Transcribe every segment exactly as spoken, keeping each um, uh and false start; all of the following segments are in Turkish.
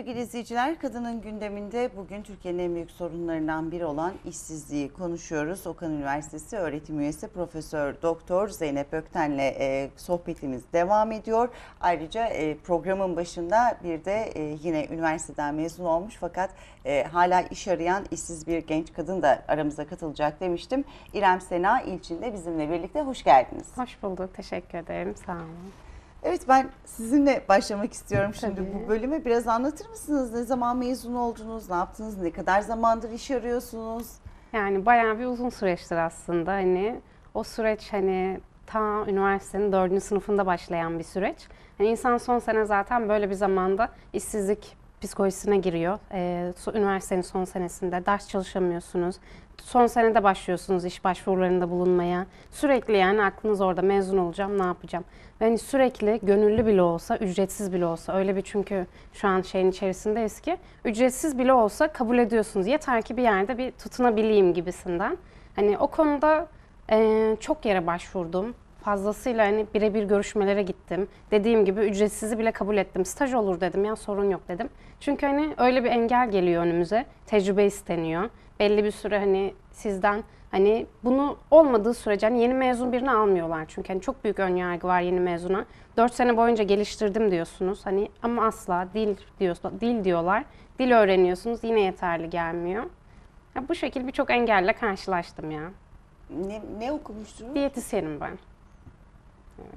sevgili izleyiciler, Kadının Gündemi'nde bugün Türkiye'nin en büyük sorunlarından biri olan işsizliği konuşuyoruz. Okan Üniversitesi öğretim üyesi Profesör Doktor Zeynep Ökten'le e, sohbetimiz devam ediyor. Ayrıca e, programın başında bir de e, yine üniversiteden mezun olmuş fakat e, hala iş arayan işsiz bir genç kadın da aramıza katılacak demiştim. İrem Sena İlçin de bizimle birlikte. Hoş geldiniz. Hoş bulduk. Teşekkür ederim. Sağ olun. Evet, ben sizinle başlamak istiyorum şimdi. Tabii. Bu bölüme biraz anlatır mısınız? Ne zaman mezun oldunuz, ne yaptınız, ne kadar zamandır iş arıyorsunuz? Yani bayağı bir uzun süreçtir aslında. Hani o süreç hani ta üniversitenin dördüncü sınıfında başlayan bir süreç. Yani insan son sene zaten böyle bir zamanda işsizlik psikolojisine giriyor. Ee, üniversitenin son senesinde ders çalışamıyorsunuz. Son senede başlıyorsunuz iş başvurularında bulunmaya. Sürekli yani aklınız orada, mezun olacağım, ne yapacağım? Yani sürekli gönüllü bile olsa, ücretsiz bile olsa, öyle bir çünkü şu an şeyin içerisindeyiz ki ücretsiz bile olsa kabul ediyorsunuz. Yeter ki bir yerde bir tutunabileyim gibisinden. Hani o konuda e, çok yere başvurdum. Fazlasıyla hani birebir görüşmelere gittim. Dediğim gibi ücretsizi bile kabul ettim. Staj olur dedim, ya sorun yok dedim. Çünkü hani öyle bir engel geliyor önümüze. Tecrübe isteniyor. Belli bir süre hani sizden hani bunu olmadığı sürece hani yeni mezun birini almıyorlar. Çünkü hani çok büyük ön yargı var yeni mezuna. dört sene boyunca geliştirdim diyorsunuz. Hani ama asla dil diyor, dil diyorlar. Dil öğreniyorsunuz, yine yeterli gelmiyor. Ya bu şekilde birçok engelle karşılaştım ya. Ne, ne okumuştunuz? Diyetisyenim ben.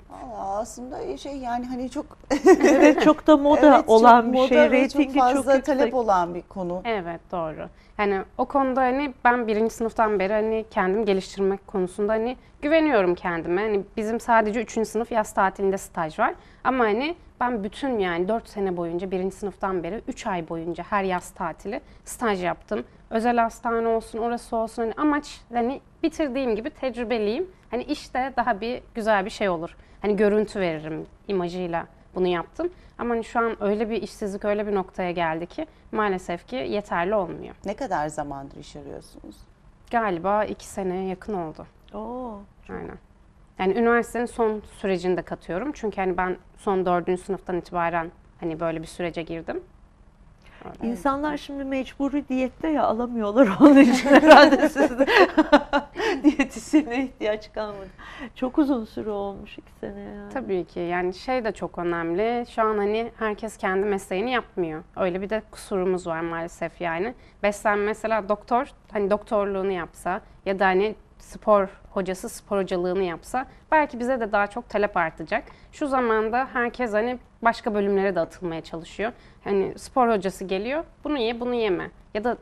Valla aslında şey yani hani çok evet, çok da moda evet, olan bir moda şey, reytingi çok fazla, çok talep olan bir konu. Evet, doğru. Yani o konuda hani ben birinci sınıftan beri hani kendim geliştirmek konusunda hani güveniyorum kendime. Hani bizim sadece üçüncü sınıf yaz tatilinde staj var. Ama hani ben bütün yani dört sene boyunca birinci sınıftan beri üç ay boyunca her yaz tatili staj yaptım. Özel hastane olsun, orası olsun, hani amaç hani bitirdiğim gibi tecrübeliyim. Hani işte daha bir güzel bir şey olur. Hani görüntü veririm imajıyla bunu yaptım. Ama hani şu an öyle bir işsizlik, öyle bir noktaya geldi ki maalesef ki yeterli olmuyor. Ne kadar zamandır iş arıyorsunuz? Galiba iki seneye yakın oldu. Oo. Aynen. Yani üniversitenin son sürecini de katıyorum. Çünkü hani ben son dördüncü sınıftan itibaren hani böyle bir sürece girdim. Öyle. İnsanlar şimdi mecburi diyette ya, alamıyorlar, onun için herhalde sizde diyetisyene ihtiyaç kalmadı. Çok uzun süre olmuş, iki sene yani. Tabii ki yani şey de çok önemli. Şu an hani herkes kendi mesleğini yapmıyor. Öyle bir de kusurumuz var maalesef yani. Beslenme mesela, doktor hani doktorluğunu yapsa ya da hani spor hocası spor hocalığını yapsa belki bize de daha çok talep artacak. Şu zamanda herkes hani başka bölümlere de atılmaya çalışıyor. Hani spor hocası geliyor, bunu ye, bunu yeme. Ya da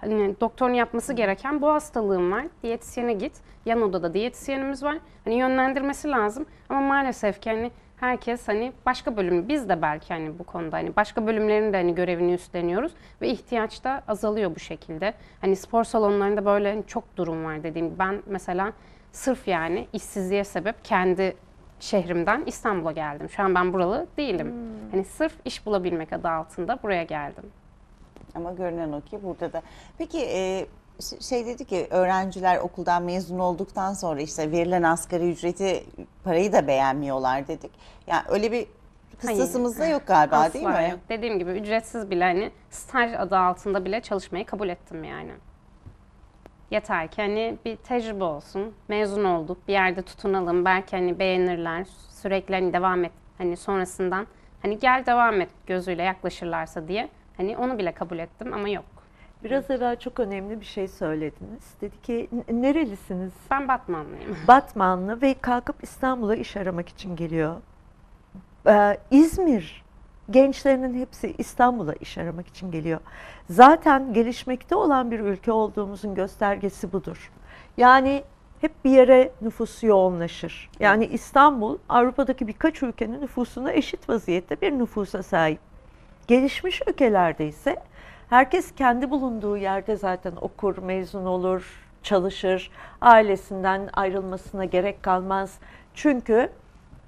hani doktorun yapması gereken, bu hastalığın var, diyetisyene git. Yan odada diyetisyenimiz var. Hani yönlendirmesi lazım. Ama maalesef ki hani herkes hani başka bölümü, biz de belki hani bu konuda hani başka bölümlerin de hani görevini üstleniyoruz ve ihtiyaç da azalıyor bu şekilde. Hani spor salonlarında böyle çok durum var dediğim gibi. Ben mesela sırf yani işsizliğe sebep kendi şehrimden İstanbul'a geldim. Şu an ben buralı değilim. Hmm. Hani sırf iş bulabilmek adı altında buraya geldim. Ama görünen o ki burada da. Peki e, şey dedi ki, öğrenciler okuldan mezun olduktan sonra işte verilen asgari ücreti, parayı da beğenmiyorlar dedik. Yani öyle bir kıstasımız da yok galiba. Asla değil mi? Yok. Dediğim gibi ücretsiz bile hani staj adı altında bile çalışmayı kabul ettim yani. Yeter ki hani bir tecrübe olsun, mezun olduk, bir yerde tutunalım, belki hani beğenirler, sürekli hani devam et, hani sonrasından hani gel devam et gözüyle yaklaşırlarsa diye hani onu bile kabul ettim ama yok. Biraz evvel çok önemli bir şey söylediniz. Dedi ki, nerelisiniz? Ben Batmanlıyım. Batmanlı ve kalkıp İstanbul'a iş aramak için geliyor. Ee, İzmir gençlerinin hepsi İstanbul'a iş aramak için geliyor. Zaten gelişmekte olan bir ülke olduğumuzun göstergesi budur. Yani hep bir yere nüfusu yoğunlaşır. Yani İstanbul, Avrupa'daki birkaç ülkenin nüfusuna eşit vaziyette bir nüfusa sahip. Gelişmiş ülkelerde ise herkes kendi bulunduğu yerde zaten okur, mezun olur, çalışır. Ailesinden ayrılmasına gerek kalmaz. Çünkü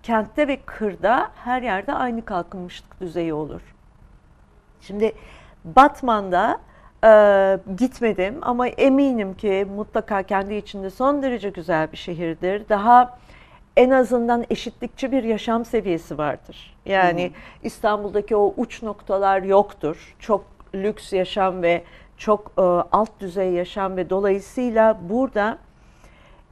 kentte ve kırda her yerde aynı kalkınmışlık düzeyi olur. Şimdi Batman'da e, gitmedim ama eminim ki mutlaka kendi içinde son derece güzel bir şehirdir. Daha en azından eşitlikçi bir yaşam seviyesi vardır. Yani hı hı. İstanbul'daki o uç noktalar yoktur. Çok lüks yaşam ve çok e, alt düzey yaşam ve dolayısıyla burada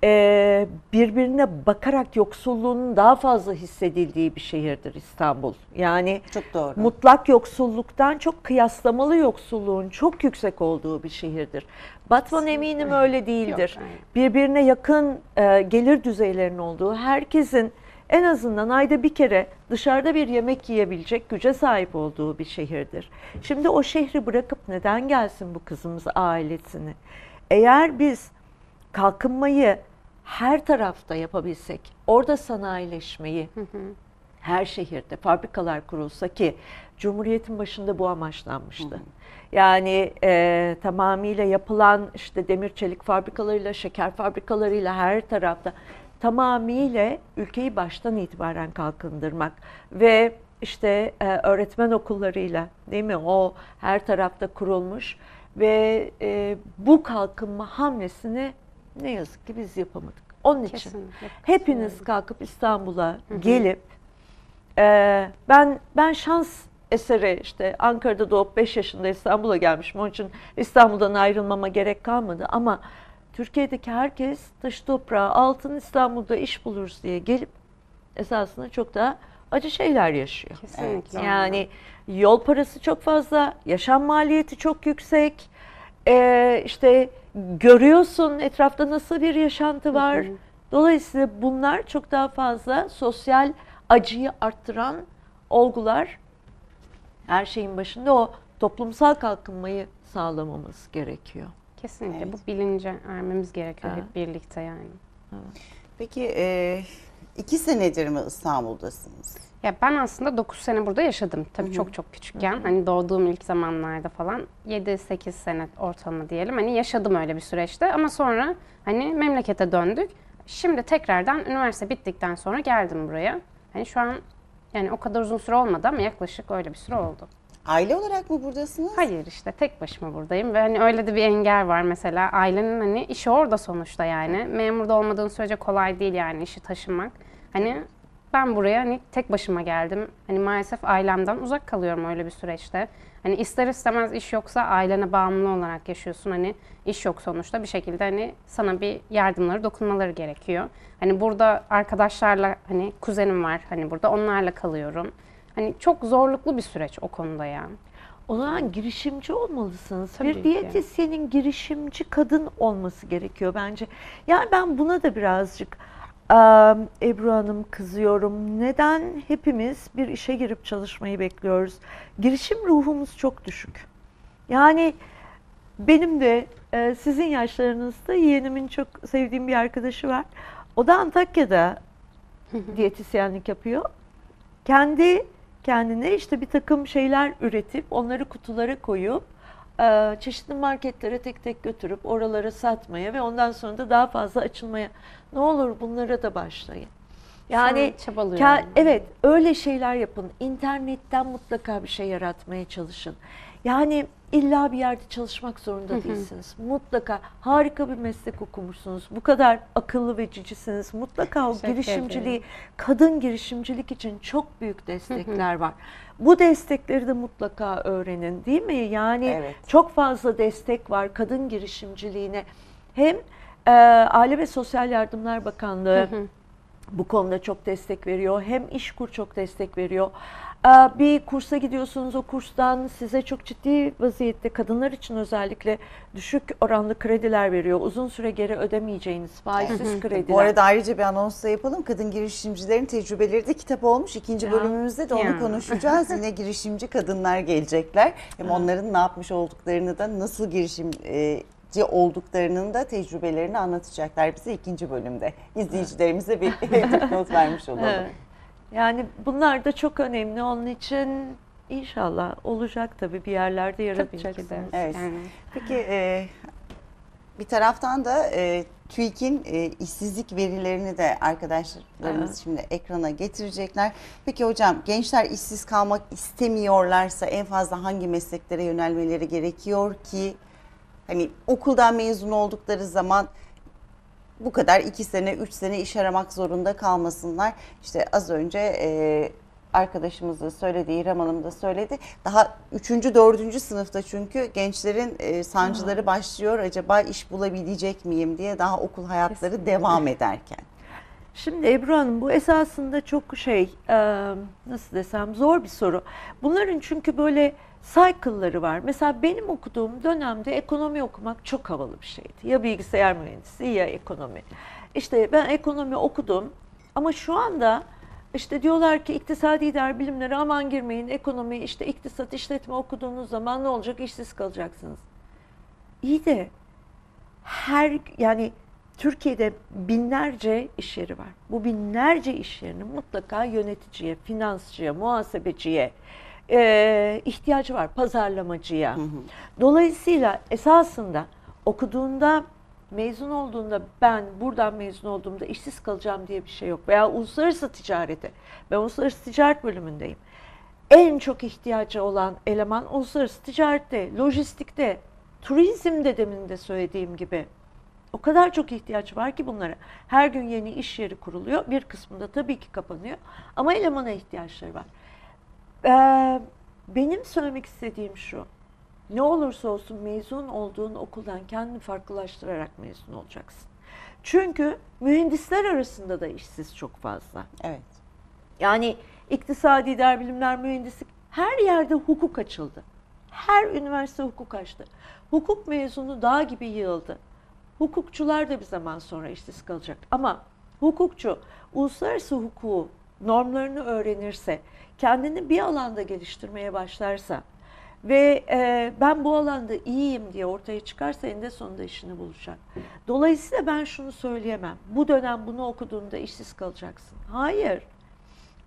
e, birbirine bakarak yoksulluğun daha fazla hissedildiği bir şehirdir İstanbul. Yani çok doğru. Mutlak yoksulluktan çok kıyaslamalı yoksulluğun çok yüksek olduğu bir şehirdir. Batman eminim öyle değildir. Yok, birbirine yakın e, gelir düzeylerinin olduğu, herkesin en azından ayda bir kere dışarıda bir yemek yiyebilecek güce sahip olduğu bir şehirdir. Şimdi o şehri bırakıp neden gelsin bu kızımız ailesini? Eğer biz kalkınmayı her tarafta yapabilsek, orada sanayileşmeyi hı hı. her şehirde fabrikalar kurulsa ki Cumhuriyet'in başında bu amaçlanmıştı. Hı hı. Yani e, tamamıyla yapılan işte demir çelik fabrikalarıyla, şeker fabrikalarıyla her tarafta tamamıyla ülkeyi baştan itibaren kalkındırmak ve işte e, öğretmen okullarıyla değil mi o her tarafta kurulmuş ve e, bu kalkınma hamlesini ne yazık ki biz yapamadık. Onun kesinlikle, için hepiniz kesinlikle. Kalkıp İstanbul'a gelip e, ben ben şans eseri işte Ankara'da doğup beş yaşında İstanbul'a gelmişim. Onun için İstanbul'dan ayrılmama gerek kalmadı ama Türkiye'deki herkes taş toprağı altın İstanbul'da iş buluruz diye gelip esasında çok daha acı şeyler yaşıyor. Kesinlikle. Yani yol parası çok fazla, yaşam maliyeti çok yüksek. Ee, işte görüyorsun etrafta nasıl bir yaşantı var. Dolayısıyla bunlar çok daha fazla sosyal acıyı arttıran olgular. Her şeyin başında o toplumsal kalkınmayı sağlamamız gerekiyor. Kesinlikle evet. Bu bilince ermemiz gerekiyor ha. hep birlikte yani. Ha. Peki e, iki senedir mi İstanbul'dasınız? Ya ben aslında dokuz sene burada yaşadım. Tabii Hı-hı. çok çok küçükken. Hı-hı. Hani doğduğum ilk zamanlarda falan yedi sekiz sene ortalama diyelim. Hani yaşadım öyle bir süreçte ama sonra hani memlekete döndük. Şimdi tekrardan üniversite bittikten sonra geldim buraya. Hani şu an yani o kadar uzun süre olmadı ama yaklaşık öyle bir süre oldu. Aile olarak mı buradasınız? Hayır işte tek başıma buradayım ve hani öyle de bir engel var mesela ailenin hani işi orada sonuçta yani memur da olmadığın sürece kolay değil yani işi taşımak. Hani ben buraya hani tek başıma geldim. Hani maalesef ailemden uzak kalıyorum öyle bir süreçte. Hani ister istemez iş yoksa ailene bağımlı olarak yaşıyorsun. Hani iş yok sonuçta bir şekilde hani sana bir yardımları dokunmaları gerekiyor. Hani burada arkadaşlarla hani kuzenim var hani burada onlarla kalıyorum. Hani çok zorluklu bir süreç o konuda yani. O zaman girişimci olmalısınız. Tabii bir diyetisyenin girişimci kadın olması gerekiyor bence. Yani ben buna da birazcık um, Ebru Hanım kızıyorum. Neden hepimiz bir işe girip çalışmayı bekliyoruz? Girişim ruhumuz çok düşük. Yani benim de e, sizin yaşlarınızda yeğenimin çok sevdiğim bir arkadaşı var. O da Antakya'da diyetisyenlik yapıyor. Kendi kendine işte bir takım şeyler üretip onları kutulara koyup çeşitli marketlere tek tek götürüp oralara satmaya ve ondan sonra da daha fazla açılmaya ne olur bunlara da başlayın. Yani çabalıyorum. Evet öyle şeyler yapın. İnternetten mutlaka bir şey yaratmaya çalışın. Yani illa bir yerde çalışmak zorunda değilsiniz. Hı hı. Mutlaka harika bir meslek okumuşsunuz. Bu kadar akıllı ve cicisiniz. Mutlaka o girişimciliği, kadın girişimcilik için çok büyük destekler hı hı. var. Bu destekleri de mutlaka öğrenin değil mi? Yani evet. çok fazla destek var kadın girişimciliğine. Hem e, Aile ve Sosyal Yardımlar Bakanlığı hı hı. bu konuda çok destek veriyor. Hem İşkur çok destek veriyor. Bir kursa gidiyorsunuz, o kurstan size çok ciddi vaziyette kadınlar için özellikle düşük oranlı krediler veriyor. Uzun süre geri ödemeyeceğiniz faizsiz krediler. Bu arada ayrıca bir anons da yapalım. Kadın girişimcilerin tecrübeleri de kitap olmuş. İkinci ya. Bölümümüzde de onu ya. Konuşacağız. Yine girişimci kadınlar gelecekler. Hem onların ne yapmış olduklarını da nasıl girişimci olduklarının da tecrübelerini anlatacaklar bize ikinci bölümde. İzleyicilerimize bir not vermiş olalım. Evet. Yani bunlar da çok önemli. Onun için inşallah olacak tabii bir yerlerde yaratacaksınız. Tabii ki de. Evet. Yani. Peki e, bir taraftan da e, TÜİK'in e, işsizlik verilerini de arkadaşlarımız evet. şimdi ekrana getirecekler. Peki hocam gençler işsiz kalmak istemiyorlarsa en fazla hangi mesleklere yönelmeleri gerekiyor ki? Hani okuldan mezun oldukları zaman bu kadar iki sene, üç sene iş aramak zorunda kalmasınlar. İşte az önce e, arkadaşımız da söyledi, İrem Hanım da söyledi. Daha üçüncü, dördüncü sınıfta çünkü gençlerin e, sancıları hmm. başlıyor. Acaba iş bulabilecek miyim diye, daha okul hayatları kesinlikle devam ederken. Şimdi Ebru Hanım, bu esasında çok şey, e, nasıl desem, zor bir soru. Bunların çünkü böyle cycle'ları var. Mesela benim okuduğum dönemde ekonomi okumak çok havalı bir şeydi. Ya bilgisayar mühendisi ya ekonomi. İşte ben ekonomi okudum ama şu anda işte diyorlar ki iktisadi idari bilimlere aman girmeyin, ekonomi, işte iktisat, işletme okuduğunuz zaman ne olacak? İşsiz kalacaksınız. İyi de her, yani Türkiye'de binlerce iş yeri var. Bu binlerce iş yerinin mutlaka yöneticiye, finansçıya, muhasebeciye e, ihtiyacı var, pazarlamacıya. Hı hı. Dolayısıyla esasında okuduğunda, mezun olduğunda, ben buradan mezun olduğumda işsiz kalacağım diye bir şey yok. Veya uluslararası ticarete, ben uluslararası ticaret bölümündeyim. En çok ihtiyacı olan eleman uluslararası ticarette, lojistikte, turizmde, demin de söylediğim gibi. O kadar çok ihtiyaç var ki bunlara. Her gün yeni iş yeri kuruluyor. Bir kısmında tabii ki kapanıyor. Ama elemana ihtiyaçları var. Ee, benim söylemek istediğim şu. Ne olursa olsun mezun olduğun okuldan kendini farklılaştırarak mezun olacaksın. Çünkü mühendisler arasında da işsiz çok fazla. Evet. Yani iktisadi idari bilimler, mühendislik, her yerde hukuk açıldı. Her üniversite hukuk açtı. Hukuk mezunu dağ gibi yığıldı. Hukukçular da bir zaman sonra işsiz kalacak. Ama hukukçu uluslararası hukuku, normlarını öğrenirse, kendini bir alanda geliştirmeye başlarsa ve e, ben bu alanda iyiyim diye ortaya çıkarsa eninde sonunda işini bulacak. Dolayısıyla ben şunu söyleyemem. Bu dönem bunu okuduğunda işsiz kalacaksın. Hayır.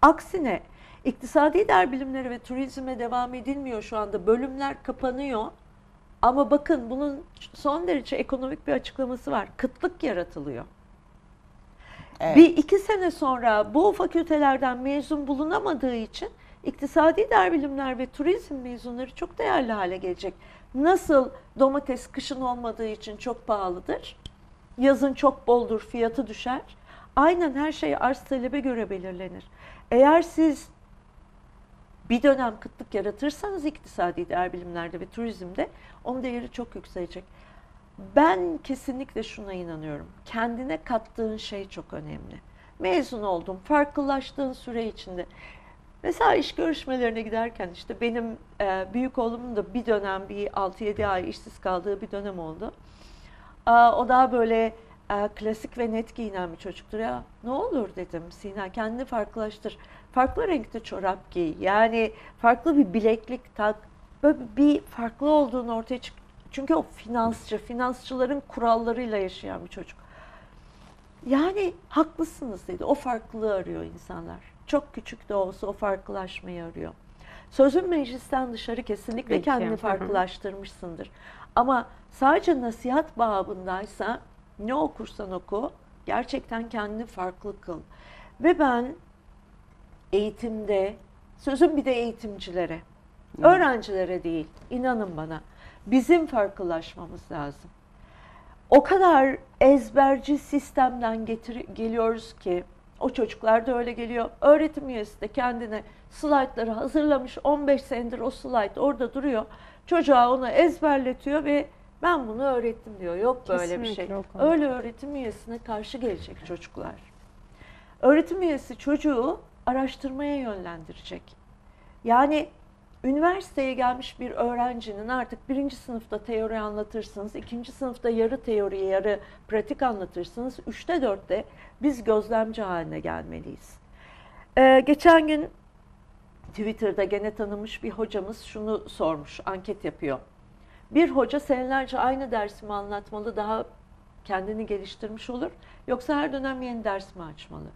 Aksine iktisadi idari bilimleri ve turizme devam edilmiyor şu anda. Bölümler kapanıyor. Ama bakın, bunun son derece ekonomik bir açıklaması var. Kıtlık yaratılıyor. Evet. Bir iki sene sonra bu fakültelerden mezun bulunamadığı için iktisadi idari bilimler ve turizm mezunları çok değerli hale gelecek. Nasıl domates kışın olmadığı için çok pahalıdır, yazın çok boldur, fiyatı düşer. Aynen her şey arz talebe göre belirlenir. Eğer siz bir dönem kıtlık yaratırsanız iktisadi idari bilimlerde ve turizmde, onun değeri çok yükselecek. Ben kesinlikle şuna inanıyorum. Kendine kattığın şey çok önemli. Mezun oldum, farklılaştığın süre içinde. Mesela iş görüşmelerine giderken, işte benim e, büyük oğlumun da bir dönem, bir altı yedi ay işsiz kaldığı bir dönem oldu. E, o daha böyle e, klasik ve net giyinen bir çocuktur. Ya ne olur dedim, Sina, kendini farklılaştır. Farklı renkte çorap giy, yani farklı bir bileklik tak, böyle bir farklı olduğunu ortaya çık. Çünkü o finansçı, finansçıların kurallarıyla yaşayan bir çocuk. Yani haklısınız dedi, o farklılığı arıyor insanlar. Çok küçük de olsa o farklılaşmayı arıyor. Sözün meclisten dışarı kesinlikle peki, kendini farklılaştırmışsındır. Ama sadece nasihat babındaysa ne okursan oku, gerçekten kendini farklı kıl. Ve ben eğitimde, sözüm bir de eğitimcilere, hmm. öğrencilere değil, inanın bana, bizim farklılaşmamız lazım. O kadar ezberci sistemden getir- geliyoruz ki, o çocuklar da öyle geliyor. Öğretim üyesi de kendine slaytları hazırlamış, on beş senedir o slayt orada duruyor. Çocuğa onu ezberletiyor ve ben bunu öğrettim diyor. Yok kesinlikle böyle bir şey. Öyle öğretim üyesine karşı gelecek çocuklar. Öğretim üyesi çocuğu araştırmaya yönlendirecek. Yani üniversiteye gelmiş bir öğrencinin artık birinci sınıfta teori anlatırsınız, ikinci sınıfta yarı teori, yarı pratik anlatırsınız, üçte dörtte biz gözlemci haline gelmeliyiz. Ee, geçen gün Twitter'da gene tanınmış bir hocamız şunu sormuş, anket yapıyor. Bir hoca senelerce aynı dersimi anlatmalı, daha kendini geliştirmiş olur, yoksa her dönem yeni ders mi açmalı?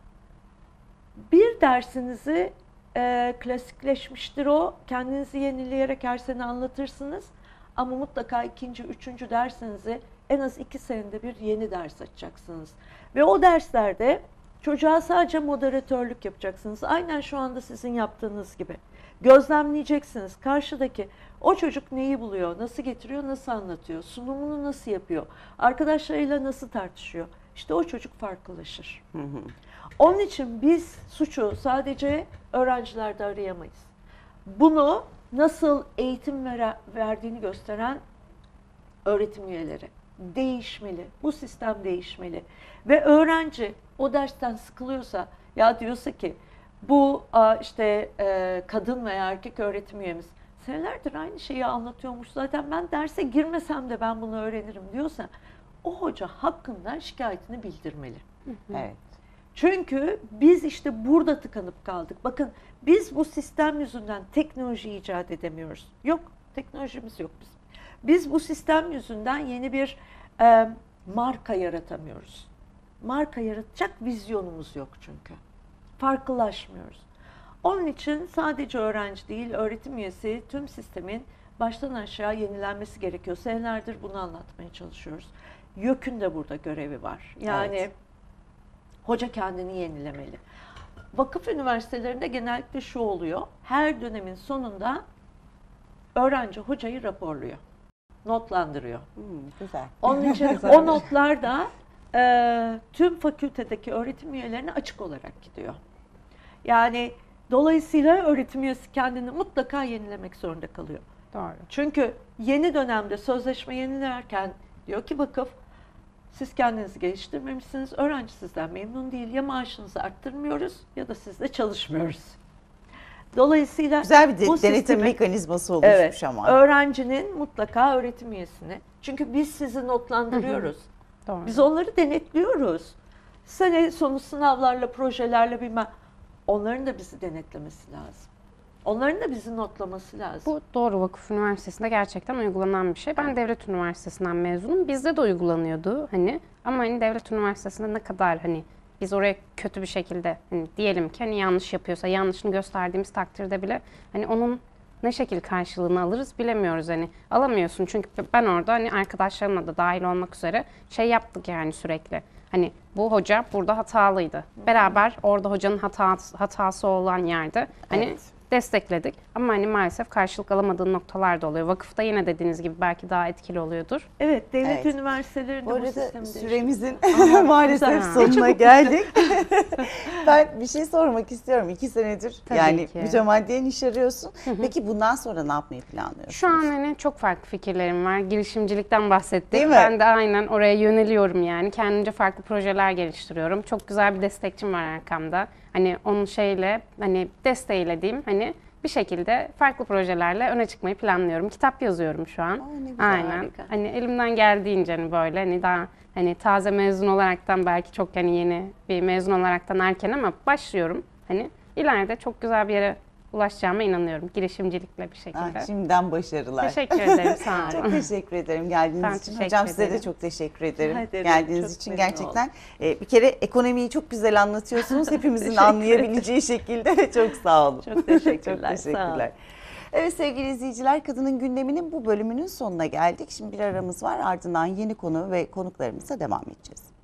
Bir dersinizi e, klasikleşmiştir o, kendinizi yenileyerek her sene anlatırsınız ama mutlaka ikinci, üçüncü dersinizi en az iki senede bir yeni ders açacaksınız. Ve o derslerde çocuğa sadece moderatörlük yapacaksınız. Aynen şu anda sizin yaptığınız gibi. Gözlemleyeceksiniz karşıdaki o çocuk neyi buluyor, nasıl getiriyor, nasıl anlatıyor, sunumunu nasıl yapıyor, arkadaşlarıyla nasıl tartışıyor. İşte o çocuk farklılaşır. Hı hı. Onun için biz suçu sadece öğrencilerde arayamayız. Bunu nasıl eğitim ver verdiğini gösteren öğretim üyeleri değişmeli. Bu sistem değişmeli. Ve öğrenci o dersten sıkılıyorsa, ya diyorsa ki bu işte kadın veya erkek öğretim üyemiz senelerdir aynı şeyi anlatıyormuş, zaten ben derse girmesem de ben bunu öğrenirim diyorsa, o hoca hakkından şikayetini bildirmeli. Evet. Çünkü biz işte burada tıkanıp kaldık. Bakın biz bu sistem yüzünden teknoloji icat edemiyoruz. Yok, teknolojimiz yok bizim. Biz bu sistem yüzünden yeni bir e, marka yaratamıyoruz. Marka yaratacak vizyonumuz yok çünkü. Farklılaşmıyoruz. Onun için sadece öğrenci değil, öğretim üyesi, tüm sistemin baştan aşağı yenilenmesi gerekiyor. Senelerdir bunu anlatmaya çalışıyoruz. YÖK'ün de burada görevi var. Yani evet, hoca kendini yenilemeli. Vakıf üniversitelerinde genellikle şu oluyor. Her dönemin sonunda öğrenci hocayı raporluyor. Notlandırıyor. Hmm, güzel. Onun için o notlar da e, tüm fakültedeki öğretim üyelerine açık olarak gidiyor. Yani dolayısıyla öğretim üyesi kendini mutlaka yenilemek zorunda kalıyor. Doğru. Çünkü yeni dönemde sözleşme yenilerken diyor ki vakıf, siz kendinizi geliştirmemişsiniz, öğrenci sizden memnun değil, ya maaşınızı arttırmıyoruz ya da sizle çalışmıyoruz. Dolayısıyla güzel bir de, bu denetim sistemi, mekanizması oluşmuş evet, ama. Öğrencinin mutlaka öğretim üyesini, çünkü biz sizi notlandırıyoruz. Hı hı. Biz onları denetliyoruz. Sene sonu sınavlarla, projelerle bilmem, onların da bizi denetlemesi lazım. Onların da bizi notlaması lazım. Bu doğru, vakıf üniversitesinde gerçekten uygulanan bir şey. Ben devlet üniversitesinden mezunum. Bizde de uygulanıyordu hani. Ama hani devlet üniversitesinde ne kadar hani biz oraya kötü bir şekilde hani diyelim ki hani yanlış yapıyorsa, yanlışını gösterdiğimiz takdirde bile hani onun ne şekil karşılığını alırız bilemiyoruz hani. Alamıyorsun çünkü ben orada hani arkadaşlarımla da dahil olmak üzere şey yaptık yani sürekli. Hani bu hoca burada hatalıydı. Beraber orada hocanın hatası, hatası olan yerde hani evet, destekledik. Ama hani maalesef karşılık alamadığı noktalar da oluyor. Vakıfta yine dediğiniz gibi belki daha etkili oluyordur. Evet, devlet evet, üniversitelerinde bu, bu sistemi süremizin maalesef sonuna geldik. Ben bir şey sormak istiyorum. İki senedir tabii yani mütemadiyen iş arıyorsun. Peki bundan sonra ne yapmayı planlıyorsun? Şu an hani çok farklı fikirlerim var. Girişimcilikten bahsettik. Değil mi? Ben de aynen oraya yöneliyorum yani. Kendimce farklı projeler geliştiriyorum. Çok güzel bir destekçim var arkamda. Hani onun şeyle, hani desteğiyle diyeyim, hani bir şekilde farklı projelerle öne çıkmayı planlıyorum. Kitap yazıyorum şu an. Aa, ne güzel, aynen. Harika. Hani elimden geldiğince hani böyle hani daha hani taze mezun olaraktan belki çok hani yeni bir mezun olaraktan erken ama başlıyorum. Hani ileride çok güzel bir yere ulaşacağıma inanıyorum. Girişimcilikle bir şekilde. Aa, şimdiden başarılar. Teşekkür ederim. Sağ olun. Çok teşekkür ederim geldiğiniz ben için. Hocam size de çok teşekkür ederim. Ederim geldiğiniz için gerçekten. E, bir kere ekonomiyi çok güzel anlatıyorsunuz. Hepimizin anlayabileceği şekilde. Çok sağ olun. Çok teşekkürler. Çok teşekkürler. Evet sevgili izleyiciler, Kadının Gündemi'nin bu bölümünün sonuna geldik. Şimdi bir aramız var. Ardından yeni konu ve konuklarımıza devam edeceğiz.